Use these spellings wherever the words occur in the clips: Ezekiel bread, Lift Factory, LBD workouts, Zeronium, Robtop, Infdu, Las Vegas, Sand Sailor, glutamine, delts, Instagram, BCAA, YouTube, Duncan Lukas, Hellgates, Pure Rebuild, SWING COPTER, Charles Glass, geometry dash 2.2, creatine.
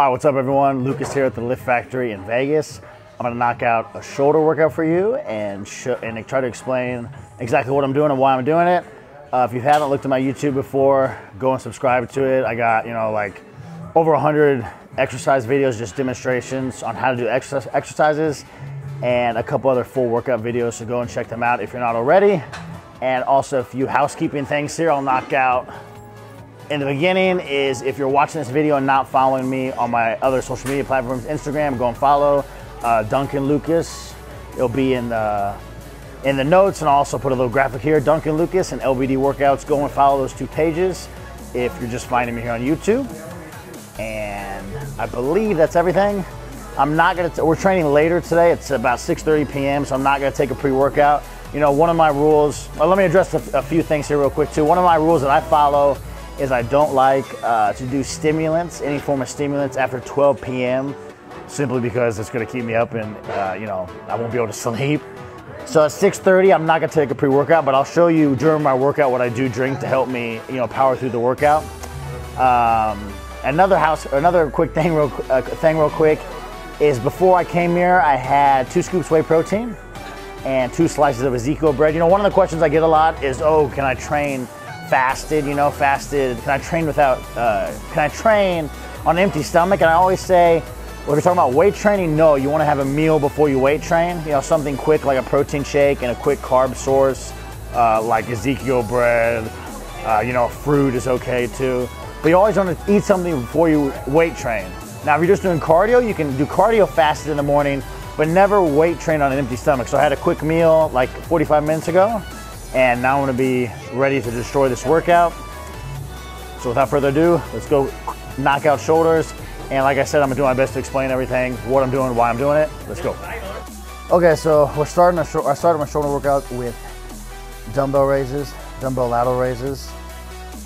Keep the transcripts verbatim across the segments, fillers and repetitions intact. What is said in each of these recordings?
Hi, what's up everyone? Lukas here at the Lift Factory in Vegas. I'm gonna knock out a shoulder workout for you and, sh and try to explain exactly what I'm doing and why I'm doing it. Uh, if you haven't looked at my YouTube before, go and subscribe to it. I got, you know, like over one hundred exercise videos, just demonstrations on how to do ex exercises and a couple other full workout videos, so go and check them out if you're not already. And also a few housekeeping things here I'll knock out. In the beginning is if you're watching this video and not following me on my other social media platforms, Instagram, go and follow uh, Duncan Lukas. It'll be in the, in the notes, and I'll also put a little graphic here, Duncan Lukas and L B D Workouts. Go and follow those two pages if you're just finding me here on YouTube. And I believe that's everything. I'm not gonna, t we're training later today. It's about six thirty p m, so I'm not gonna take a pre-workout. You know, one of my rules, well, let me address a, a few things here real quick too. One of my rules that I follow is I don't like uh, to do stimulants, any form of stimulants after twelve p m simply because it's gonna keep me up and uh, you know, I won't be able to sleep. So at six thirty, I'm not gonna take a pre-workout, but I'll show you during my workout what I do drink to help me, you know, power through the workout. Um, another house, another quick thing real, uh, thing real quick is before I came here, I had two scoops whey protein and two slices of Ezekiel bread. You know, one of the questions I get a lot is, oh, can I train fasted, you know, fasted, can I train without, uh, can I train on an empty stomach? And I always say, well, if you're talking about weight training, no, you wanna have a meal before you weight train, you know, something quick like a protein shake and a quick carb source, uh, like Ezekiel bread, uh, you know, fruit is okay too. But you always wanna eat something before you weight train. Now, if you're just doing cardio, you can do cardio fasted in the morning, but never weight train on an empty stomach. So I had a quick meal like forty-five minutes ago, and now I'm gonna be ready to destroy this workout. So without further ado, let's go knock out shoulders. And like I said, I'm gonna do my best to explain everything, what I'm doing, why I'm doing it. Let's go. Okay, so we're starting a I started my shoulder workout with dumbbell raises, dumbbell lateral raises.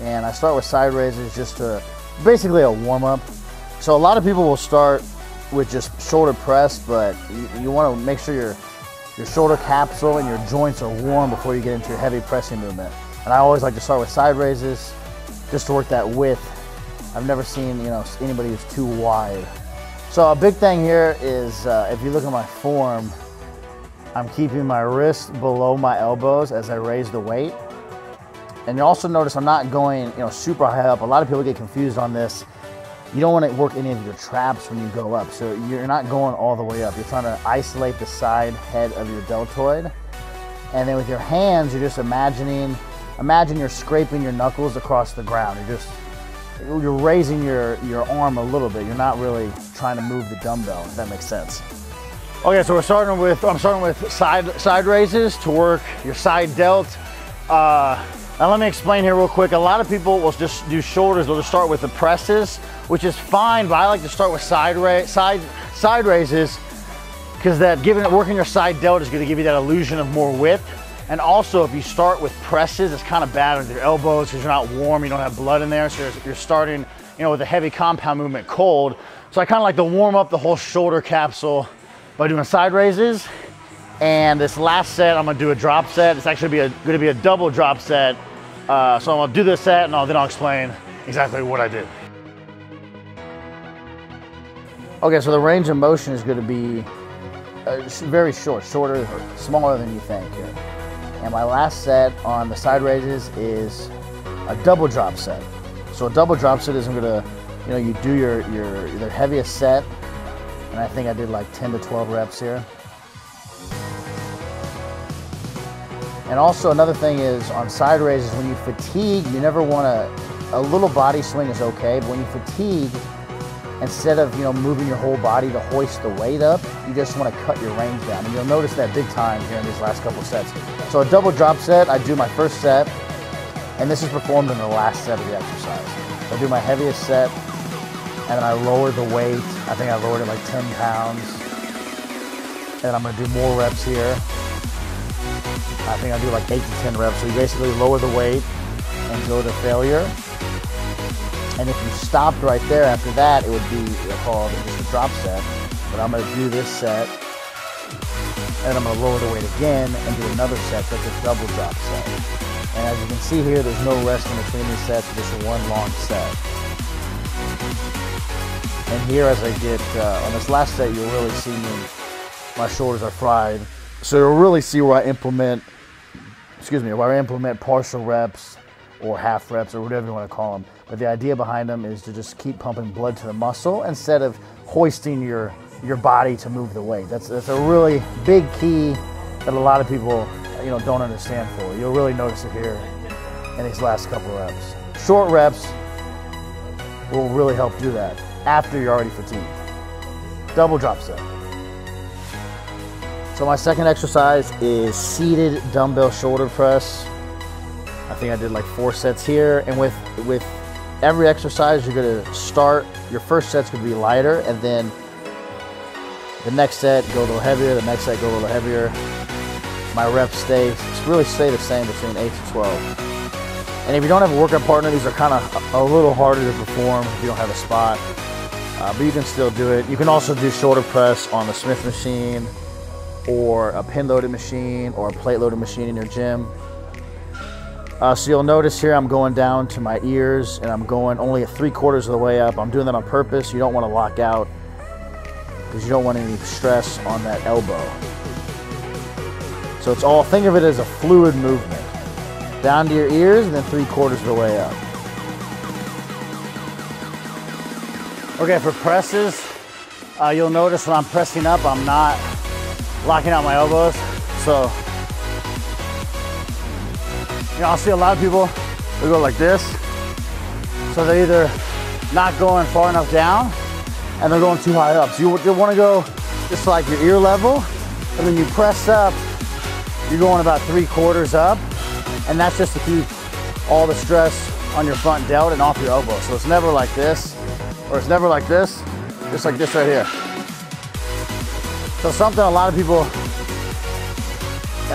And I start with side raises just to, basically a warm up. So a lot of people will start with just shoulder press, but you, you wanna make sure you're your shoulder capsule and your joints are warm before you get into your heavy pressing movement. And I always like to start with side raises just to work that width. I've never seen, you know, anybody who's too wide. So a big thing here is uh, if you look at my form, I'm keeping my wrists below my elbows as I raise the weight. And you also notice I'm not going, you know, super high up. A lot of people get confused on this. You don't want to work any of your traps when you go up. So you're not going all the way up. You're trying to isolate the side head of your deltoid. And then with your hands, you're just imagining, imagine you're scraping your knuckles across the ground. You're just, you're raising your, your arm a little bit. You're not really trying to move the dumbbell, if that makes sense. Okay, so we're starting with, I'm starting with side, side raises to work your side delt. Uh, Now let me explain here real quick. A lot of people will just do shoulders. They'll just start with the presses, which is fine, but I like to start with side ra side, side raises because that giving working your side delt is gonna give you that illusion of more width. And also if you start with presses, it's kind of bad with your elbows because you're not warm, you don't have blood in there. So you're, you're starting, you know, with a heavy compound movement cold. So I kind of like to warm up the whole shoulder capsule by doing side raises. And this last set, I'm gonna do a drop set. It's actually be a, gonna be a double drop set. Uh, so I'm gonna do this set and I'll, then I'll explain exactly what I did. Okay, so the range of motion is gonna be uh, very short, shorter, smaller than you think here. And my last set on the side raises is a double drop set. So a double drop set is I'm gonna, you know, you do your, your, your heaviest set. And I think I did like ten to twelve reps here. And also another thing is on side raises, when you fatigue, you never want to, a little body swing is okay, but when you fatigue, instead of, you know, moving your whole body to hoist the weight up, you just want to cut your range down. And you'll notice that big time here in these last couple sets. So a double drop set, I do my first set, and this is performed in the last set of the exercise. I do my heaviest set, and then I lower the weight. I think I lowered it like ten pounds. And I'm going to do more reps here. I think I do like eight to ten reps. So you basically lower the weight and go to failure. And if you stopped right there after that, it would be called just a drop set. But I'm gonna do this set, and I'm gonna lower the weight again and do another set that's a double drop set. And as you can see here, there's no rest in between these sets, just one long set. And here as I get, uh, on this last set, you'll really see me, my shoulders are fried. So you'll really see where I implement, excuse me, where I implement partial reps or half reps or whatever you want to call them. But the idea behind them is to just keep pumping blood to the muscle instead of hoisting your, your body to move the weight. That's, that's a really big key that a lot of people, you know, don't understand fully. You'll really notice it here in these last couple of reps. Short reps will really help do that after you're already fatigued. Double drop set. So my second exercise is seated dumbbell shoulder press. I think I did like four sets here, and with, with every exercise you're gonna start, your first set's gonna be lighter, and then the next set go a little heavier, the next set go a little heavier. My reps stay, really stay the same between eight to twelve. And if you don't have a workout partner, these are kind of a little harder to perform if you don't have a spot, uh, but you can still do it. You can also do shoulder press on the Smith machine or a pin loaded machine or a plate loaded machine in your gym. Uh, so you'll notice here I'm going down to my ears and I'm going only three quarters of the way up. I'm doing that on purpose. You don't want to lock out because you don't want any stress on that elbow. So it's all, think of it as a fluid movement. Down to your ears and then three quarters of the way up. Okay, for presses, uh, you'll notice when I'm pressing up, I'm not locking out my elbows. So, you know, I'll see a lot of people, they go like this. So they're either not going far enough down and they're going too high up. So you, you wanna go just like your ear level, and then you press up, you're going about three quarters up, and that's just to keep all the stress on your front delt and off your elbow. So it's never like this, or it's never like this, just like this right here. So something a lot of people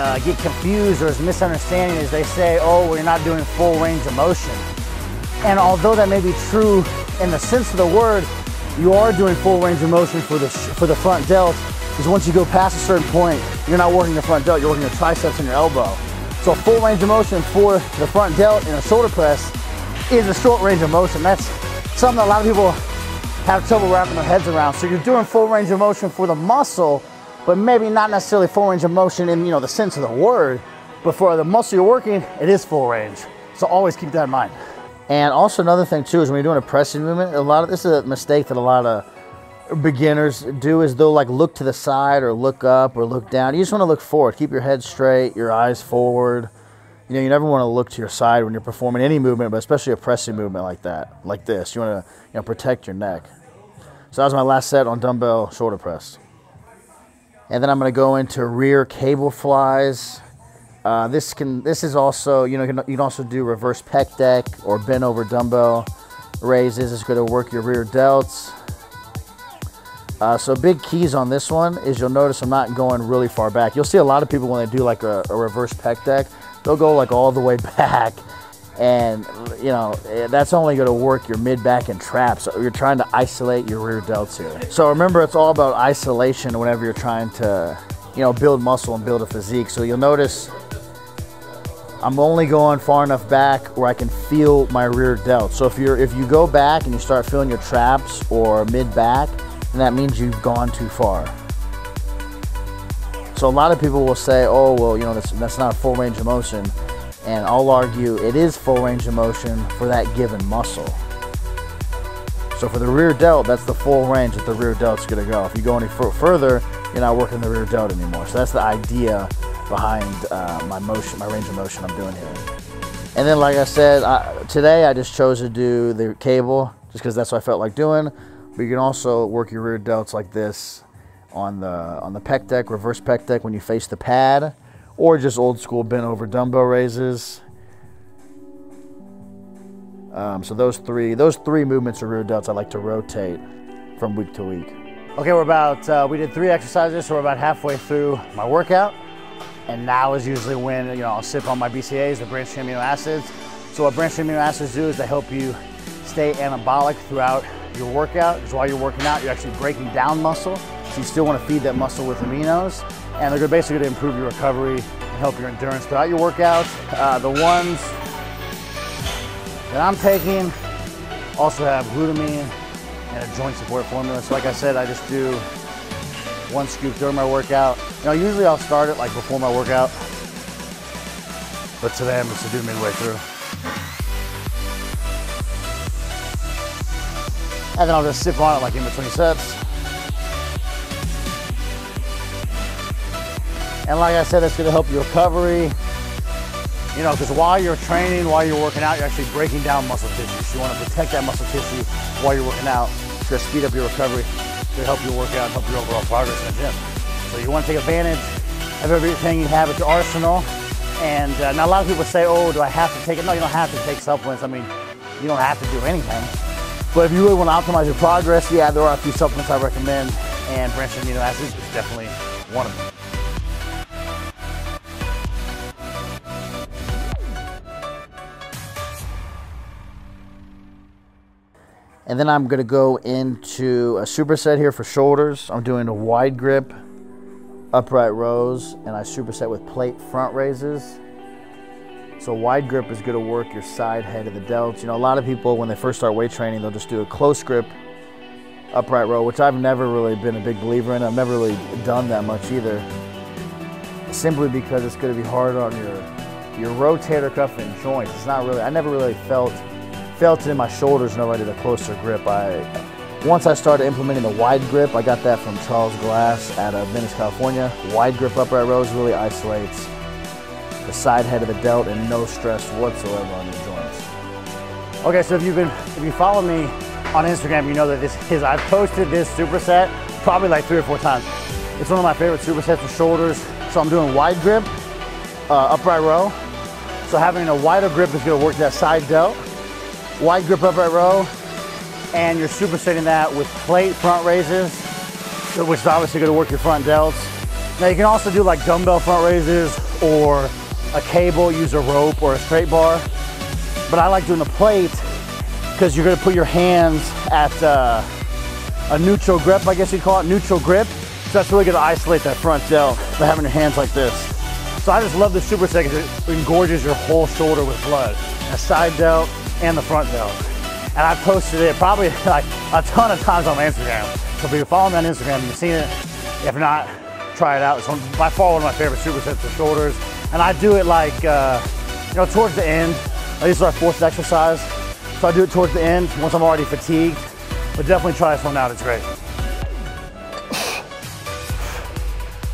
uh, get confused or is misunderstanding is they say, oh, we're not doing full range of motion. And although that may be true in the sense of the word, you are doing full range of motion for the, for the front delt, because once you go past a certain point, you're not working your front delt, you're working your triceps and your elbow. So full range of motion for the front delt and a shoulder press is a short range of motion. That's something that a lot of people have trouble wrapping their heads around. So you're doing full range of motion for the muscle, but maybe not necessarily full range of motion in, you know, the sense of the word, but for the muscle you're working, it is full range. So always keep that in mind. And also another thing too is when you're doing a pressing movement, a lot of, this is a mistake that a lot of beginners do is they'll like look to the side or look up or look down. You just want to look forward. Keep your head straight, your eyes forward. You know, you never want to look to your side when you're performing any movement, but especially a pressing movement like that, like this. You want to, you know, protect your neck. So that was my last set on dumbbell shoulder press. And then I'm going to go into rear cable flies. Uh, this can, this is also, you know, you can also do reverse pec deck or bent over dumbbell raises. It's going to work your rear delts. Uh, so big keys on this one is you'll notice I'm not going really far back. You'll see a lot of people when they do like a, a reverse pec deck, they'll go like all the way back, and you know that's only going to work your mid back and traps. So you're trying to isolate your rear delts here. So remember, it's all about isolation whenever you're trying to, you know, build muscle and build a physique. So you'll notice I'm only going far enough back where I can feel my rear delt. So if you're if you go back and you start feeling your traps or mid back, and that means you've gone too far. So a lot of people will say, oh, well, you know, that's, that's not full range of motion. And I'll argue it is full range of motion for that given muscle. So for the rear delt, that's the full range that the rear delt's gonna go. If you go any further, you're not working the rear delt anymore. So that's the idea behind uh, my motion, my range of motion I'm doing here. And then, like I said, I, today I just chose to do the cable just because that's what I felt like doing. But you can also work your rear delts like this on the on the pec deck, reverse pec deck when you face the pad, or just old school bent over dumbbell raises. Um, so those three those three movements of rear delts I like to rotate from week to week. Okay, we're about uh, we did three exercises, so we're about halfway through my workout, and now is usually when, you know, I'll sip on my B C As, the branched chain amino acids. So what branched chain amino acids do is they help you stay anabolic throughout your workout, because while you're working out, you're actually breaking down muscle, so you still want to feed that muscle with aminos, and they're basically going to improve your recovery and help your endurance throughout your workout. Uh, the ones that I'm taking also have glutamine and a joint support formula. So like I said, I just do one scoop during my workout. You know, usually I'll start it like before my workout, but today I'm just to do midway through. And then I'll just sip on it like in between sets. And like I said, that's gonna help your recovery. You know, because while you're training, while you're working out, you're actually breaking down muscle tissue. So you want to protect that muscle tissue while you're working out. It's going to speed up your recovery, to help your workout, help your overall progress in the gym. So you want to take advantage of everything you have at your arsenal. And uh, now a lot of people say, oh, do I have to take it? No, you don't have to take supplements. I mean, you don't have to do anything. But if you really want to optimize your progress, yeah, there are a few supplements I recommend. And branched amino acids is definitely one of them. And then I'm gonna go into a superset here for shoulders. I'm doing a wide grip, upright rows, and I superset with plate front raises. So wide grip is gonna work your side head of the delts. You know, a lot of people, when they first start weight training, they'll just do a close grip, upright row, which I've never really been a big believer in. I've never really done that much either, simply because it's gonna be hard on your, your rotator cuff and joints. It's not really, I never really felt felt it in my shoulders whenever I did a closer grip. I, once I started implementing the wide grip, I got that from Charles Glass out of Venice, California. Wide grip upright rows really isolates the side head of the delt and no stress whatsoever on your joints. Okay, so if you've been, if you follow me on Instagram, you know that this is, I've posted this superset probably like three or four times. It's one of my favorite supersets for shoulders. So I'm doing wide grip, uh, upright row. So having a wider grip is gonna work that side delt. Wide grip upright row, and you're supersetting that with plate front raises, which is obviously going to work your front delts. Now you can also do like dumbbell front raises or a cable, use a rope or a straight bar, but I like doing the plate because you're going to put your hands at uh, a neutral grip, I guess you'd call it, neutral grip. So that's really going to isolate that front delt by having your hands like this. So I just love this superset because it engorges your whole shoulder with blood, a side delt and the front delt. And I posted it probably like a ton of times on my Instagram. So if you follow me on Instagram, you've seen it. If not, try it out. It's one, by far one of my favorite supersets for shoulders. And I do it like, uh, you know, towards the end. This is our fourth exercise. So I do it towards the end once I'm already fatigued. But definitely try this one out, it's great.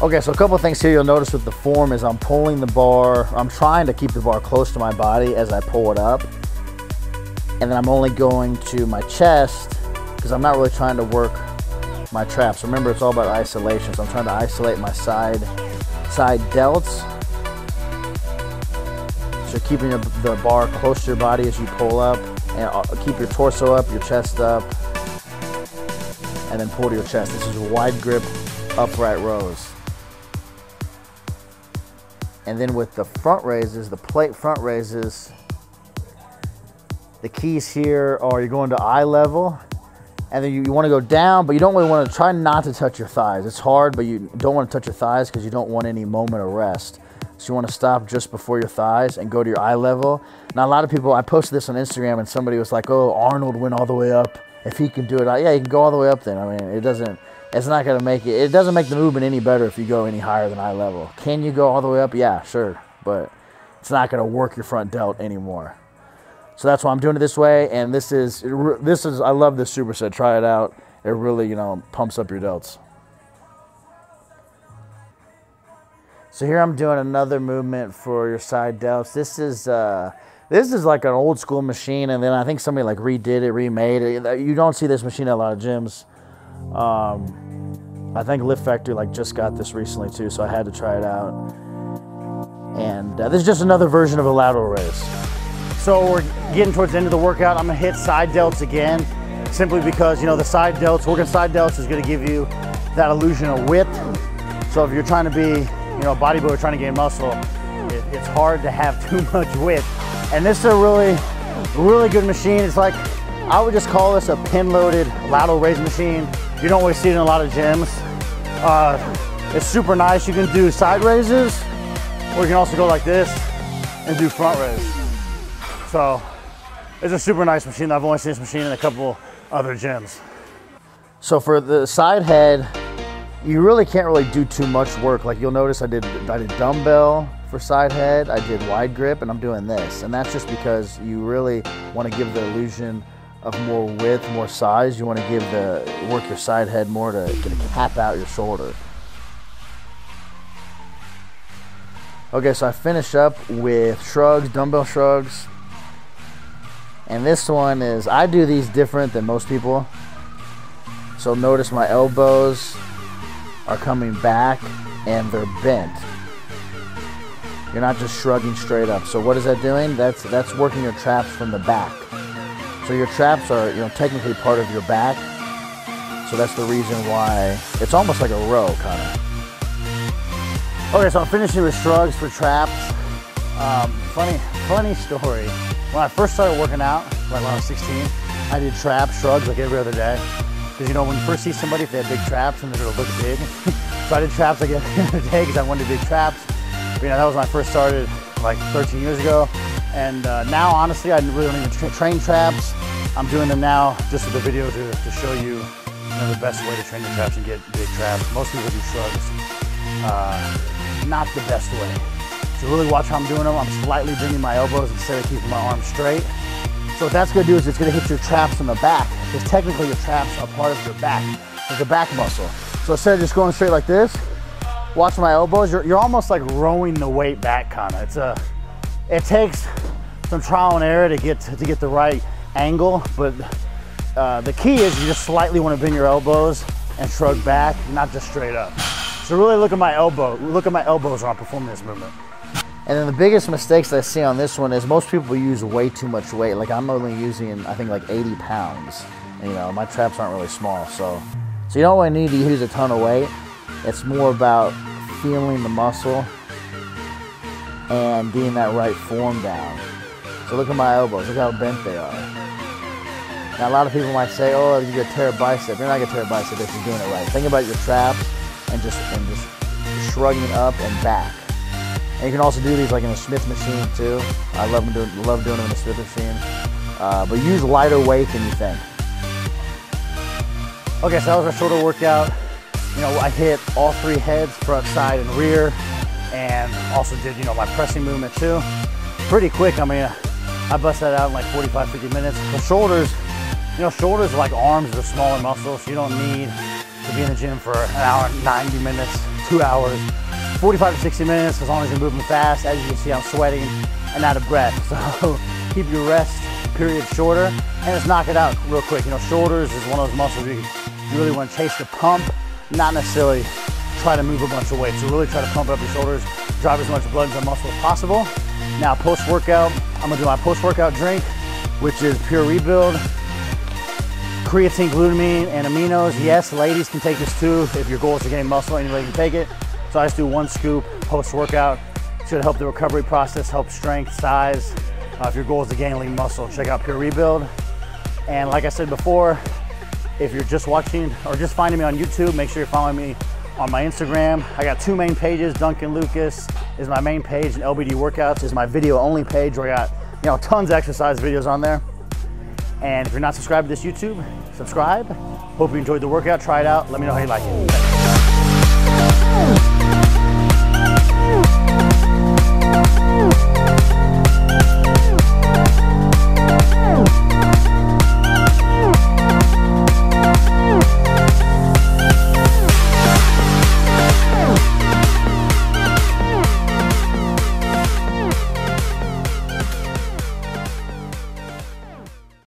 Okay, so a couple of things here you'll notice with the form is I'm pulling the bar, I'm trying to keep the bar close to my body as I pull it up. And then I'm only going to my chest because I'm not really trying to work my traps. Remember, it's all about isolation. So I'm trying to isolate my side side delts. So keeping the bar close to your body as you pull up, and keep your torso up, your chest up, and then pull to your chest. This is wide grip, upright rows. And then with the front raises, the plate front raises, the keys here are you're going to eye level, and then you, you want to go down, but you don't really want to, try not to touch your thighs. It's hard, but you don't want to touch your thighs because you don't want any moment of rest. So you want to stop just before your thighs and go to your eye level. Now, a lot of people, I posted this on Instagram and somebody was like, oh, Arnold went all the way up. If he can do it, I, yeah, he can go all the way up then. I mean, it doesn't, it's not going to make it, it doesn't make the movement any better if you go any higher than eye level. Can you go all the way up? Yeah, sure, but it's not going to work your front delt anymore. So that's why I'm doing it this way, and this is, this is, I love this superset. Try it out. It really, you know, pumps up your delts. So here I'm doing another movement for your side delts. This is, uh, this is like an old school machine, and then I think somebody like redid it, remade it. You don't see this machine at a lot of gyms. Um, I think Lift Factory like just got this recently too, so I had to try it out. And uh, this is just another version of a lateral raise. So we're getting towards the end of the workout. I'm gonna hit side delts again, simply because, you know, the side delts, working side delts is gonna give you that illusion of width. So if you're trying to be, you know, a bodybuilder trying to gain muscle, it, it's hard to have too much width. And this is a really, really good machine. It's like, I would just call this a pin-loaded lateral raise machine. You don't always see it in a lot of gyms. Uh, it's super nice. You can do side raises, or you can also go like this and do front raises. So it's a super nice machine. I've only seen this machine in a couple other gyms. So for the side head, you really can't really do too much work. Like you'll notice I did, I did dumbbell for side head, I did wide grip, and I'm doing this. And that's just because you really want to give the illusion of more width, more size. You want to give the, work your side head more to, to cap out your shoulder. Okay, so I finish up with shrugs, dumbbell shrugs. And this one is, I do these different than most people. So notice my elbows are coming back and they're bent. You're not just shrugging straight up. So what is that doing? That's that's working your traps from the back. So your traps are, you know, technically part of your back. So that's the reason why it's almost like a row kind of. Okay, so I'm finishing with shrugs for traps. Um, funny, funny story. When I first started working out, like when I was sixteen, I did trap shrugs like every other day. Because you know, when you first see somebody, if they have big traps and they're gonna look big. So I did traps like every other day because I wanted big traps. But, you know, that was when I first started like thirteen years ago. And uh, now, honestly, I really don't even tra train traps. I'm doing them now just with the video to, to show you, you know, the best way to train your traps and get big traps. Most people do shrugs. Uh, not the best way. So really watch how I'm doing them. I'm slightly bringing my elbows instead of keeping my arms straight. So what that's gonna do is it's gonna hit your traps in the back, because technically your traps are part of your back, like the back muscle. So instead of just going straight like this, watch my elbows, you're, you're almost like rowing the weight back kinda. It's a, it takes some trial and error to get to, to get the right angle, but uh, the key is you just slightly wanna bend your elbows and shrug back, not just straight up. So really look at my elbow, look at my elbows when I'm performing this movement. And then the biggest mistakes that I see on this one is most people use way too much weight. Like I'm only using, I think like eighty pounds. You know, my traps aren't really small. So, so you don't really need to use a ton of weight. It's more about feeling the muscle and getting that right form down. So look at my elbows, look how bent they are. Now a lot of people might say, oh, you're gonna tear a bicep. You're not gonna tear a bicep if you're doing it right. Think about your traps and just, and just shrugging up and back. And you can also do these like in a Smith machine too. I love them doing, love doing them in a Smith machine. Uh, but use lighter weight than you think. Okay, so that was our shoulder workout. You know, I hit all three heads, front, side, and rear. And also did, you know, my pressing movement too. Pretty quick, I mean, I bust that out in like forty-five, fifty minutes. The shoulders, you know, shoulders are like arms, the smaller muscles. So you don't need to be in the gym for an hour, ninety minutes, two hours. forty-five to sixty minutes, as long as you're moving fast. As you can see, I'm sweating and out of breath. So keep your rest period shorter and just knock it out real quick. You know, shoulders is one of those muscles you really want to chase the pump, not necessarily try to move a bunch of weight. So really try to pump up your shoulders, drive as much blood into the muscle as possible. Now post-workout, I'm gonna do my post-workout drink, which is Pure Rebuild. Creatine, glutamine, and aminos. Yes, ladies can take this too. If your goal is to gain muscle, anybody can take it. So I just do one scoop post-workout. Should help the recovery process, help strength, size. Uh, if your goal is to gain lean muscle, check out Pure Rebuild. And like I said before, if you're just watching or just finding me on YouTube, make sure you're following me on my Instagram. I got two main pages. Duncan Lukas is my main page, and L B D Workouts is my video-only page, where I got, you know, tons of exercise videos on there. And if you're not subscribed to this YouTube, subscribe. Hope you enjoyed the workout. Try it out. Let me know how you like it.